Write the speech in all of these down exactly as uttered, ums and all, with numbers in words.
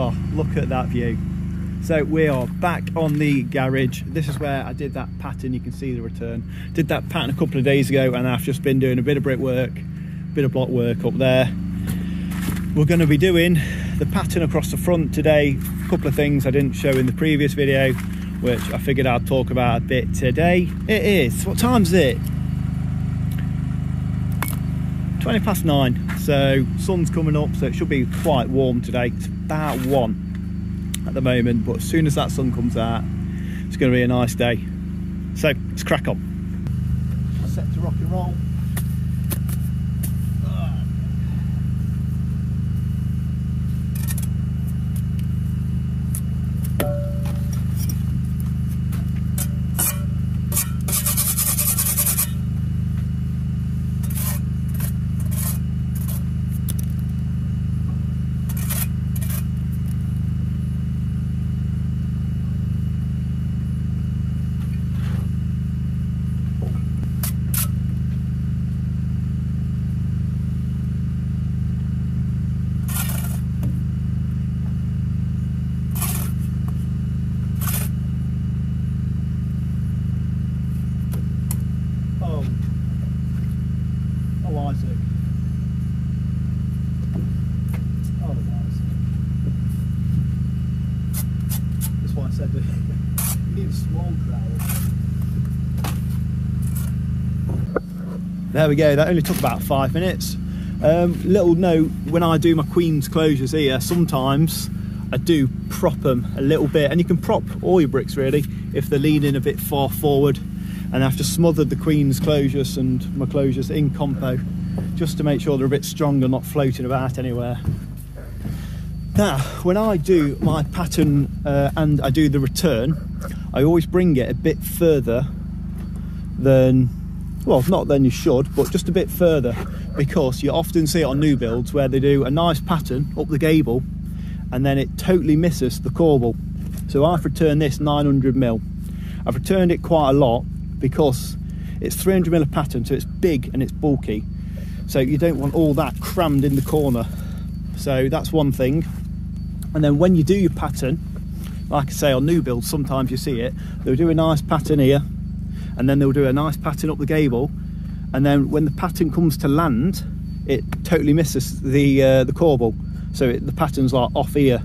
Oh, look at that view. So we are back on the garage. This is where I did that pattern. You can see the return. Did that pattern a couple of days ago, and I've just been doing a bit of brickwork, a bit of block work up there. We're going to be doing the pattern across the front today. A couple of things I didn't show in the previous video, which I figured I'd talk about a bit today. It is, what time is it? twenty past nine, so sun's coming up, so it should be quite warm today. It's about one at the moment, but as soon as that sun comes out, it's going to be a nice day. So let's crack on. Set to rock and roll. There we go, that only took about five minutes. Um, little note, when I do my Queen's closures here, sometimes I do prop them a little bit, and you can prop all your bricks really if they're leaning a bit far forward, and I've just smothered the Queen's closures and my closures in compo just to make sure they're a bit stronger, not floating about anywhere. Now, when I do my pattern uh, and I do the return, I always bring it a bit further than, well, not than you should, but just a bit further, because you often see it on new builds where they do a nice pattern up the gable and then it totally misses the corbel. So I've returned this nine hundred mil. I've returned it quite a lot because it's three hundred mil of pattern, so it's big and it's bulky. So you don't want all that crammed in the corner. So that's one thing. And then when you do your pattern, like I say, on new builds, sometimes you see it, they'll do a nice pattern here, and then they'll do a nice pattern up the gable, and then when the pattern comes to land, it totally misses the uh, the corbel. So it, the pattern's like off here,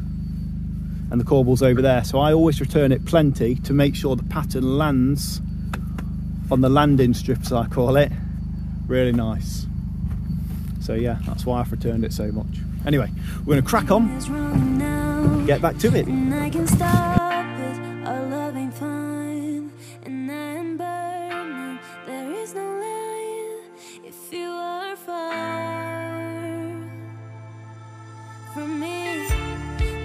and the corbel's over there. So I always return it plenty to make sure the pattern lands on the landing strips, I call it. Really nice. So yeah, that's why I've returned it so much. Anyway, we're gonna crack on. Get back to it. And I can stop it, our love ain't fine, and I'm burning, there is no line, if you are far from me,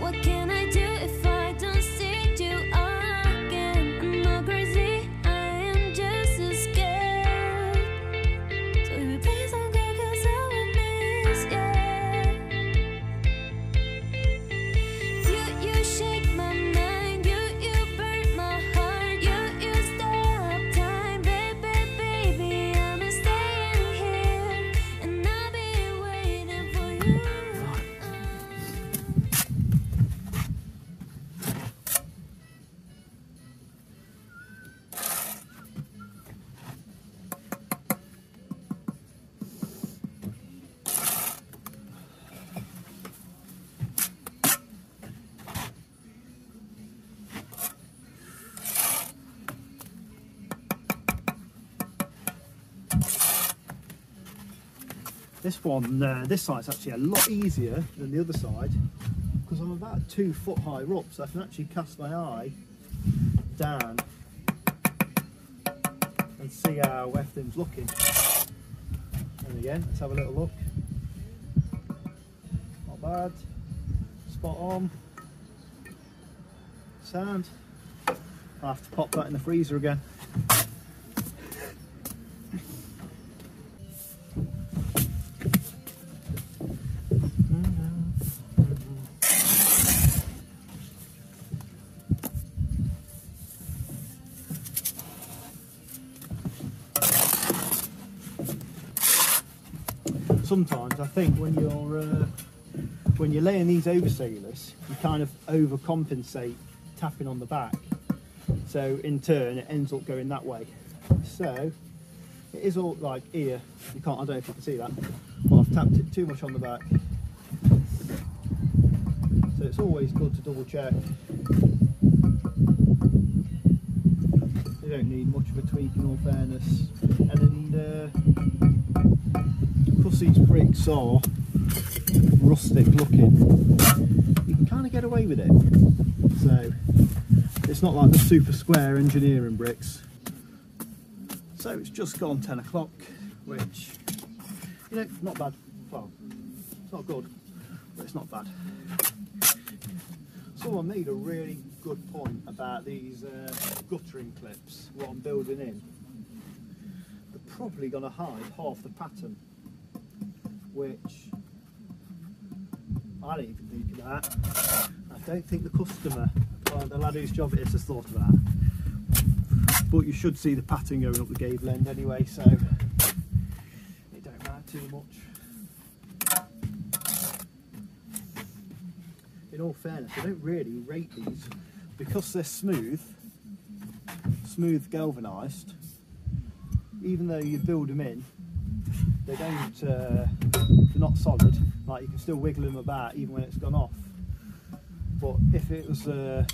what can I do if I don't see you again? I'm not crazy, I am just as scared, so you please don't go, cause I would be scared. This one, uh, this side's actually a lot easier than the other side because I'm about two foot higher up, so I can actually cast my eye down and see how everything's looking. And again, let's have a little look. Not bad, spot on. Sound. I'll have to pop that in the freezer again. Sometimes I think when you're uh, when you're laying these over sailors, you kind of overcompensate tapping on the back. So in turn, it ends up going that way. So it is all like here. You can't, I don't know if you can see that, but I've tapped it too much on the back. So it's always good to double check. You don't need much of a tweak in all fairness. And uh, because these bricks are rustic looking, you can kind of get away with it. So it's not like the super square engineering bricks. So it's just gone ten o'clock, which, you know, not bad. Well, it's not good, but it's not bad. Someone made a really good point about these uh, guttering clips, what I'm building in. They're probably going to hide half the pattern, which I don't even think of that. I don't think the customer, well, the lad whose job it is, has thought of that. But you should see the pattern going up the gable end anyway, so it don't matter too much. In all fairness, I don't really rate these because they're smooth, smooth galvanised. Even though you build them in, they don't, uh, they're not solid. Like, you can still wiggle them about even when it's gone off. But if it was, uh,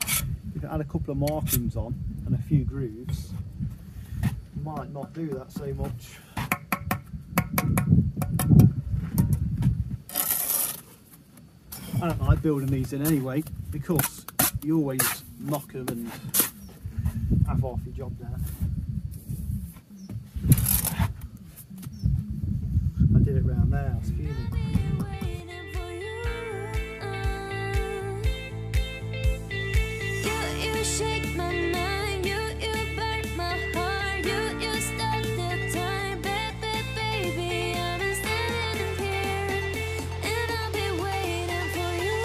if it had a couple of markings on and a few grooves, you might not do that so much. I don't like building these in anyway, because you always knock them and have half your job down. I did it round there, I was fuming. Shake my mind, you, you burn my heart, you, you stop the time, baby, baby, I'm standing here, and I'll be waiting for you.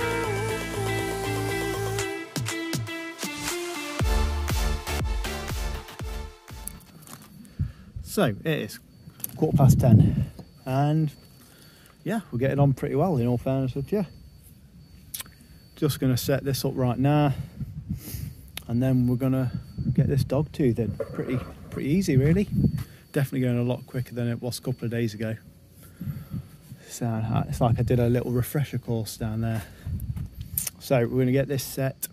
So, it is quarter past ten, and yeah, we're getting on pretty well in all fairness with you. Just going to set this up right now. And then we're gonna get this dog tooth in. Pretty, pretty easy, really. Definitely going a lot quicker than it was a couple of days ago. So it's like I did a little refresher course down there. So we're gonna get this set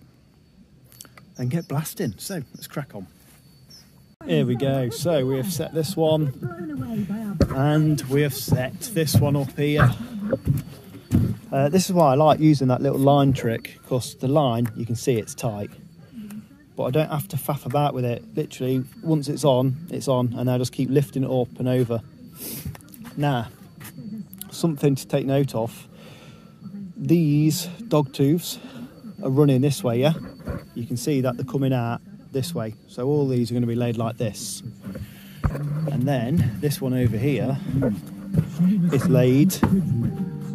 and get blasting. So let's crack on. Here we go. So we have set this one, and we have set this one up here. Uh, this is why I like using that little line trick, because the line, you can see it's tight. But I don't have to faff about with it. Literally, once it's on, it's on, and I just keep lifting it up and over. Now, something to take note of. These dog tooths are running this way, yeah? You can see that they're coming out this way. So all these are gonna be laid like this. And then this one over here is laid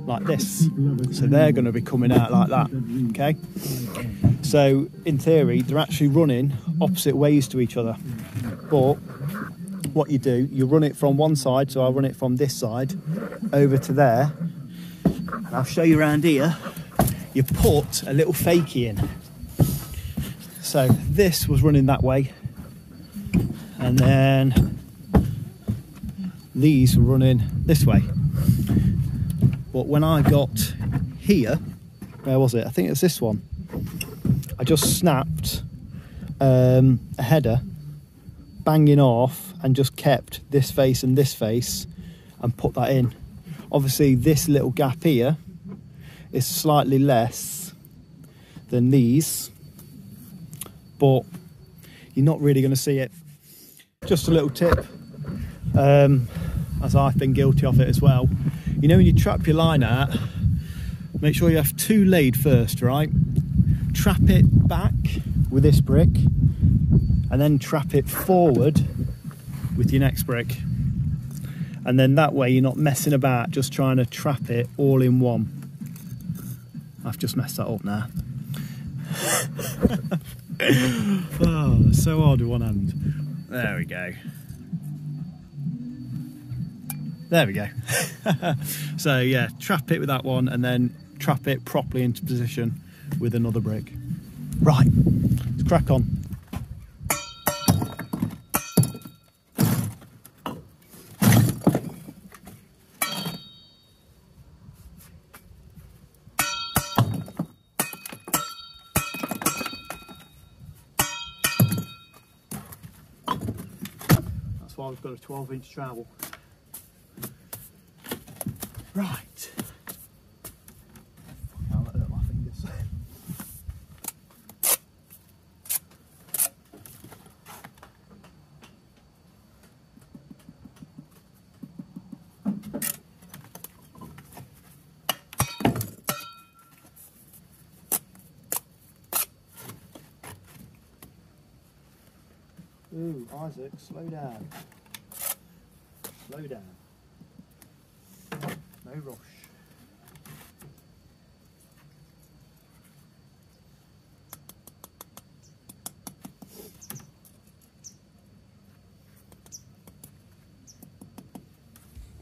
like this. So they're gonna be coming out like that, okay? So in theory, they're actually running opposite ways to each other. But what you do, you run it from one side, so I'll run it from this side over to there. And I'll show you around here, you put a little fakie in. So this was running that way. And then these were running this way. But when I got here, where was it? I think it was this one. I just snapped um, a header, banging off, and just kept this face and this face and put that in. Obviously this little gap here is slightly less than these, but you're not really going to see it. Just a little tip, um, as I've been guilty of it as well. You know, when you trap your line out, make sure you have two laid first, right? Trap it back with this brick and then trap it forward with your next brick, and then that way you're not messing about just trying to trap it all in one. I've just messed that up now. Oh, it's so hard with one hand. There we go. There we go. So yeah, trap it with that one and then trap it properly into position with another brick. Right, let's crack on. That's why we've got a twelve inch trowel. Right. I can't let it hurt my fingers. Ooh, Isaac, slow down. Slow down. No rush.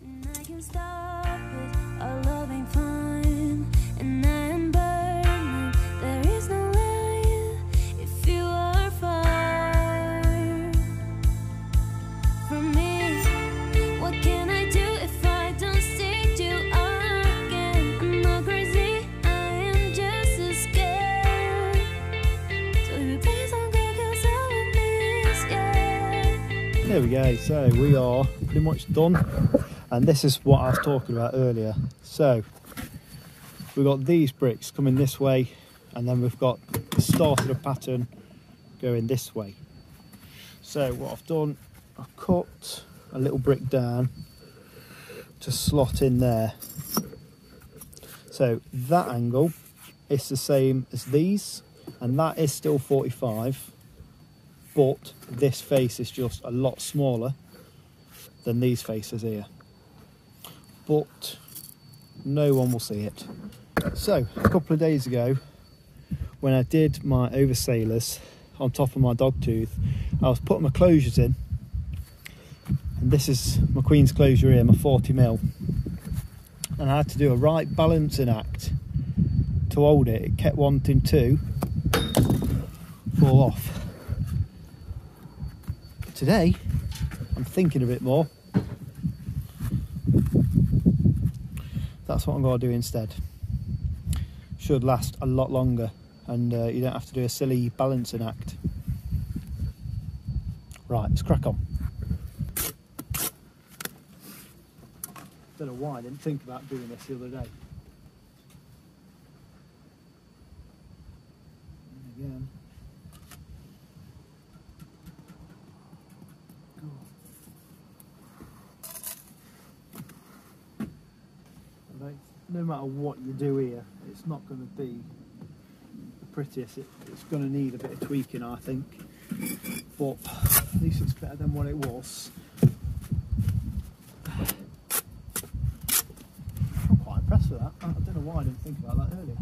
And I can stop it, our love ain't fun, and I am burning, there is no way if you are far from me. What can I do if I don't see? There we go, so we are pretty much done, and this is what I was talking about earlier. So we've got these bricks coming this way, and then we've got the start of the pattern going this way. So what I've done, I've cut a little brick down to slot in there. So that angle is the same as these, and that is still forty-five. But this face is just a lot smaller than these faces here. But no one will see it. So a couple of days ago, when I did my oversailers on top of my dog tooth, I was putting my closures in. And this is my Queen's closure here, my forty mil. And I had to do a right balancing act to hold it. It kept wanting to fall off. Today, I'm thinking a bit more. That's what I'm going to do instead. Should last a lot longer, and uh, you don't have to do a silly balancing act. Right, let's crack on. Don't know why I didn't think about doing this the other day. And again. No matter what you do here, it's not going to be the prettiest. It, it's going to need a bit of tweaking, I think, but at least it's better than what it was. I'm quite impressed with that. I don't know why I didn't think about that earlier.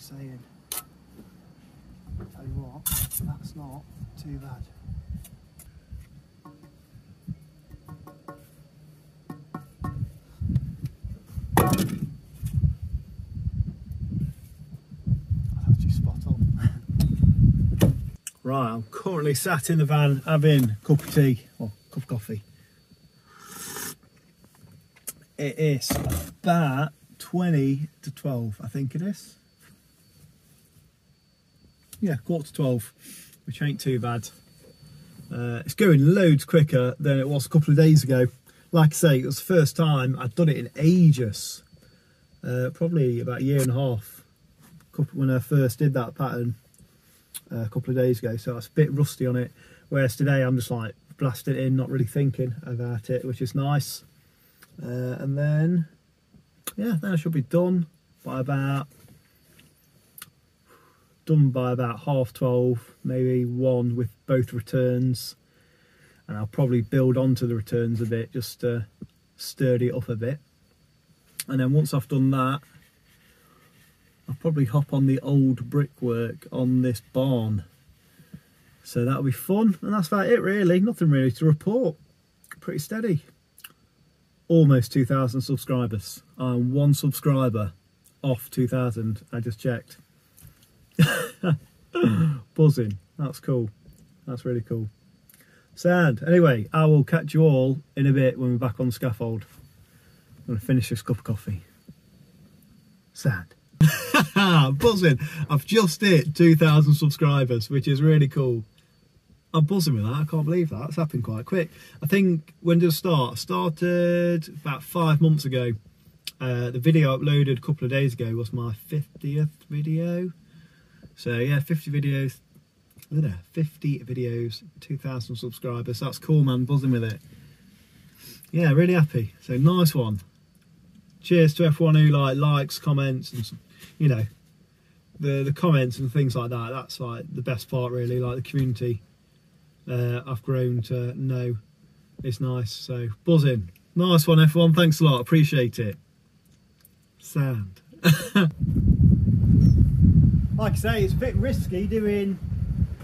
Saying, tell you what, that's not too bad. That's actually spot on. Right, I'm currently sat in the van having a cup of tea, or cup of coffee. It is about twenty to twelve, I think it is. Yeah, quarter to twelve, which ain't too bad. Uh, it's going loads quicker than it was a couple of days ago. Like I say, it was the first time I'd done it in ages. Uh, probably about a year and a half couple, when I first did that pattern uh, a couple of days ago. So I was a bit rusty on it. Whereas today I'm just like blasting it in, not really thinking about it, which is nice. Uh, and then, yeah, then I should be done by about... done by about half twelve, maybe one with both returns, and I'll probably build onto the returns a bit, just uh, stirred it up a bit. And then once I've done that, I'll probably hop on the old brickwork on this barn. So that'll be fun. And that's about it really, nothing really to report. Pretty steady. Almost two thousand subscribers. I'm one subscriber off two thousand, I just checked. Buzzing, that's cool. That's really cool. Sad. Anyway, I will catch you all in a bit when we're back on the scaffold. I'm gonna finish this cup of coffee. Sad. Buzzing. I've just hit two thousand subscribers, which is really cool. I'm buzzing with that. I can't believe that. That's happened quite quick. I think, when did I start? I started about five months ago. Uh, the video I uploaded a couple of days ago was my fiftieth video. So yeah, fifty videos. Look at that, fifty videos, two thousand subscribers. That's cool, man. Buzzing with it. Yeah, really happy. So nice one. Cheers to everyone who like likes, comments, and you know, the the comments and things like that. That's like the best part, really. Like the community uh, I've grown to know is nice. So buzzing. Nice one, everyone. Thanks a lot. Appreciate it. Sound. Like I say, it's a bit risky doing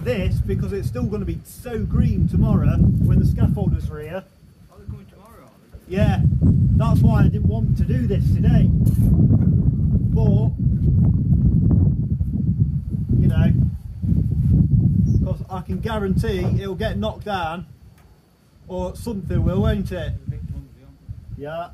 this because it's still going to be so green tomorrow when the scaffolders are here. Oh, they're coming tomorrow, are they? Yeah, that's why I didn't want to do this today. But, you know, because I can guarantee it'll get knocked down or something will, won't it? Yeah.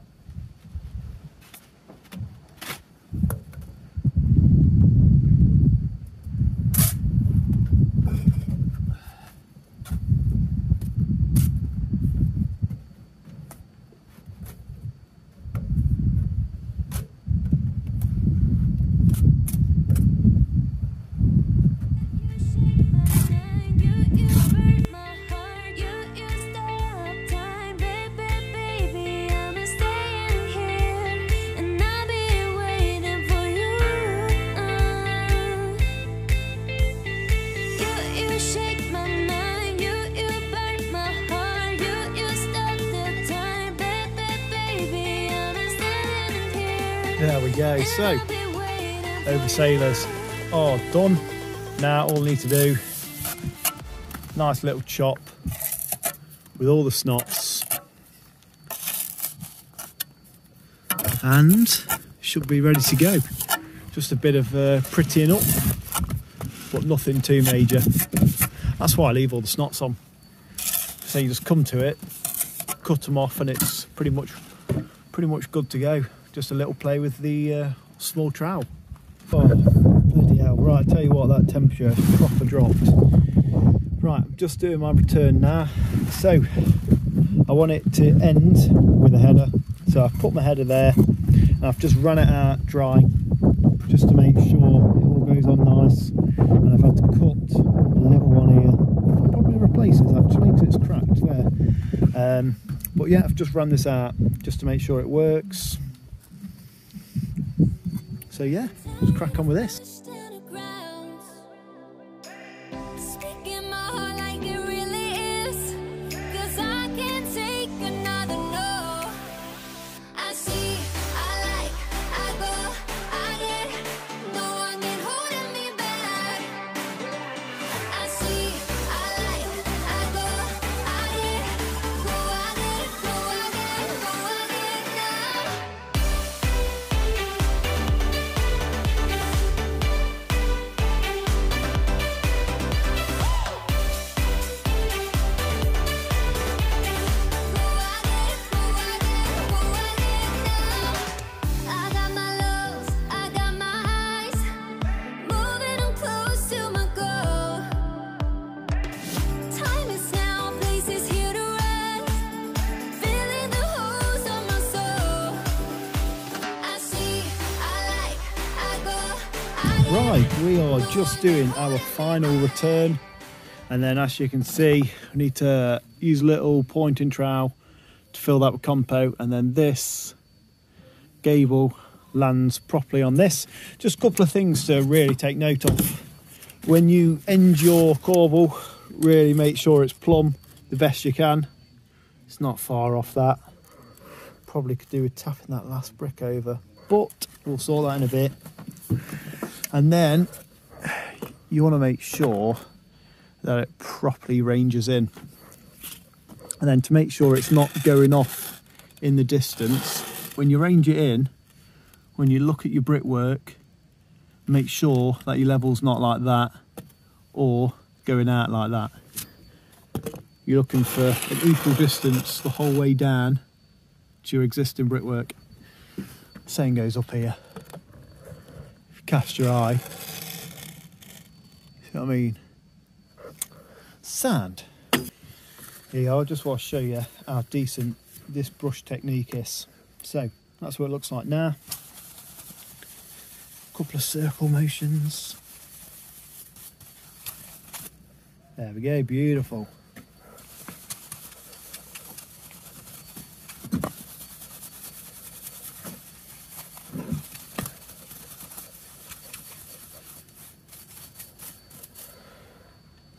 There we go, so oversailers are done. Now all we need to do, nice little chop with all the snots. And should be ready to go. Just a bit of uh, prettying up, but nothing too major. That's why I leave all the snots on. So you just come to it, cut them off, and it's pretty much, pretty much good to go. Just a little play with the uh, small trowel. Oh, bloody hell. Right, I tell you what, that temperature has proper dropped. Right, I'm just doing my return now. So, I want it to end with a header. So I've put my header there, and I've just run it out dry, just to make sure it all goes on nice. And I've had to cut a little one here. I'll probably replace it actually, because it's cracked there. Um, but yeah, I've just run this out, just to make sure it works. So yeah, let's crack on with this. Right, we are just doing our final return, and then as you can see, we need to use a little pointing trowel to fill that with compo, and then this gable lands properly on this. Just a couple of things to really take note of. When you end your corbel, really make sure it's plumb the best you can. It's not far off that. probably could do with tapping that last brick over, but we'll sort that in a bit. And then you want to make sure that it properly ranges in, and then to make sure it's not going off in the distance, when you range it in, when you look at your brickwork, make sure that your level's not like that or going out like that. You're looking for an equal distance the whole way down to your existing brickwork. Same goes up here. If you cast your eye, see what I mean? Sand. Yeah, I just want to show you how decent this brush technique is. So that's what it looks like now. A couple of circle motions. There we go, beautiful.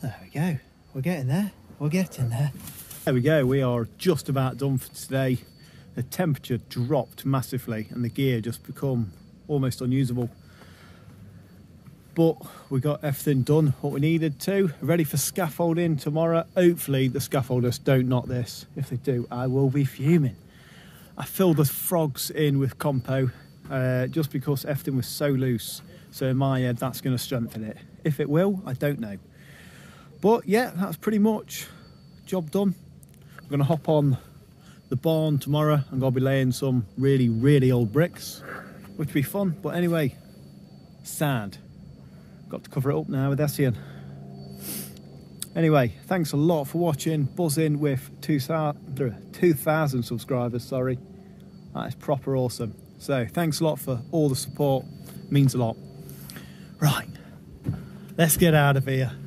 There we go, we're getting there. We're getting there. There we go, we are just about done for today. The temperature dropped massively and the gear just become almost unusable. But we got everything done, what we needed to. Ready for scaffolding tomorrow. Hopefully the scaffolders don't knock this. If they do, I will be fuming. I filled the frogs in with compo uh, just because everything was so loose. So in my head, that's going to strengthen it. If it will, I don't know. But yeah, that's pretty much job done. I'm gonna hop on the barn tomorrow. I'm gonna be laying some really, really old bricks, which will be fun. But anyway, sand. Got to cover it up now with Essien. Anyway, thanks a lot for watching. Buzzing with two thousand subscribers, sorry. That is proper awesome. So thanks a lot for all the support. It means a lot. Right, let's get out of here.